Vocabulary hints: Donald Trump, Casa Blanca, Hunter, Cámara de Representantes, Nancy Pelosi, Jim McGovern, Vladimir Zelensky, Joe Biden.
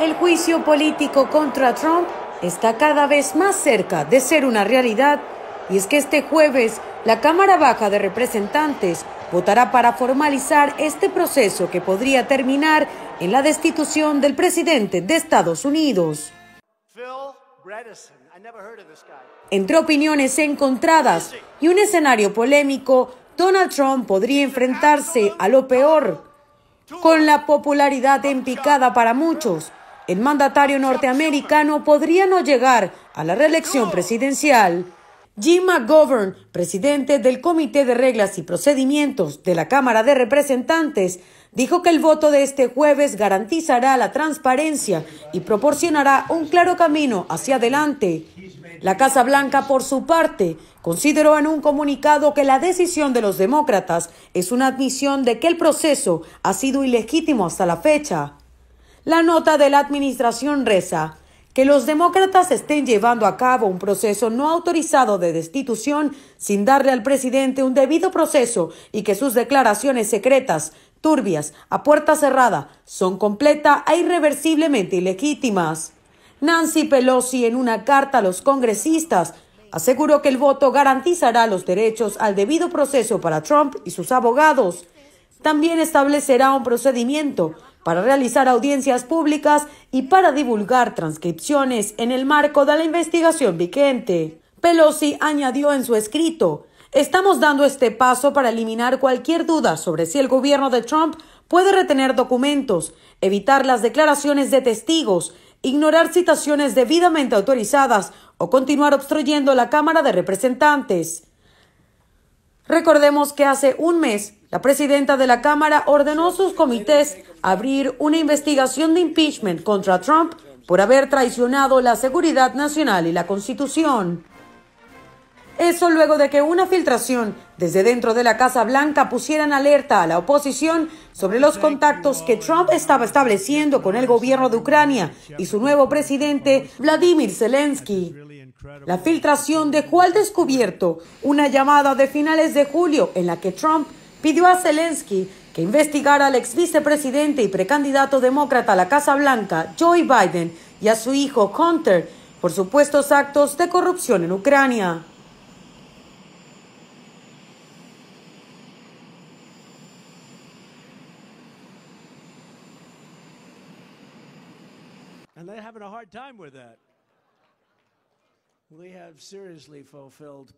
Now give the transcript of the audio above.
El juicio político contra Trump está cada vez más cerca de ser una realidad, y es que este jueves la Cámara Baja de Representantes votará para formalizar este proceso que podría terminar en la destitución del presidente de Estados Unidos. Entre opiniones encontradas y un escenario polémico, Donald Trump podría enfrentarse a lo peor. Con la popularidad en picada para muchos, el mandatario norteamericano podría no llegar a la reelección presidencial. Jim McGovern, presidente del Comité de Reglas y Procedimientos de la Cámara de Representantes, dijo que el voto de este jueves garantizará la transparencia y proporcionará un claro camino hacia adelante. La Casa Blanca, por su parte, consideró en un comunicado que la decisión de los demócratas es una admisión de que el proceso ha sido ilegítimo hasta la fecha. La nota de la administración reza: que los demócratas estén llevando a cabo un proceso no autorizado de destitución sin darle al presidente un debido proceso, y que sus declaraciones secretas, turbias, a puerta cerrada, son completa e irreversiblemente ilegítimas. Nancy Pelosi, en una carta a los congresistas, aseguró que el voto garantizará los derechos al debido proceso para Trump y sus abogados. También establecerá un procedimiento para realizar audiencias públicas y para divulgar transcripciones en el marco de la investigación vigente. Pelosi añadió en su escrito: «Estamos dando este paso para eliminar cualquier duda sobre si el gobierno de Trump puede retener documentos, evitar las declaraciones de testigos, ignorar citaciones debidamente autorizadas o continuar obstruyendo la Cámara de Representantes». Recordemos que hace un mes, la presidenta de la Cámara ordenó a sus comités abrir una investigación de impeachment contra Trump por haber traicionado la seguridad nacional y la Constitución. Eso luego de que una filtración desde dentro de la Casa Blanca pusiera en alerta a la oposición sobre los contactos que Trump estaba estableciendo con el gobierno de Ucrania y su nuevo presidente, Vladimir Zelensky. La filtración dejó al descubierto una llamada de finales de julio en la que Trump pidió a Zelensky que investigara al ex vicepresidente y precandidato demócrata a la Casa Blanca, Joe Biden, y a su hijo, Hunter, por supuestos actos de corrupción en Ucrania. And they're having a hard time with that. We have seriously fulfilled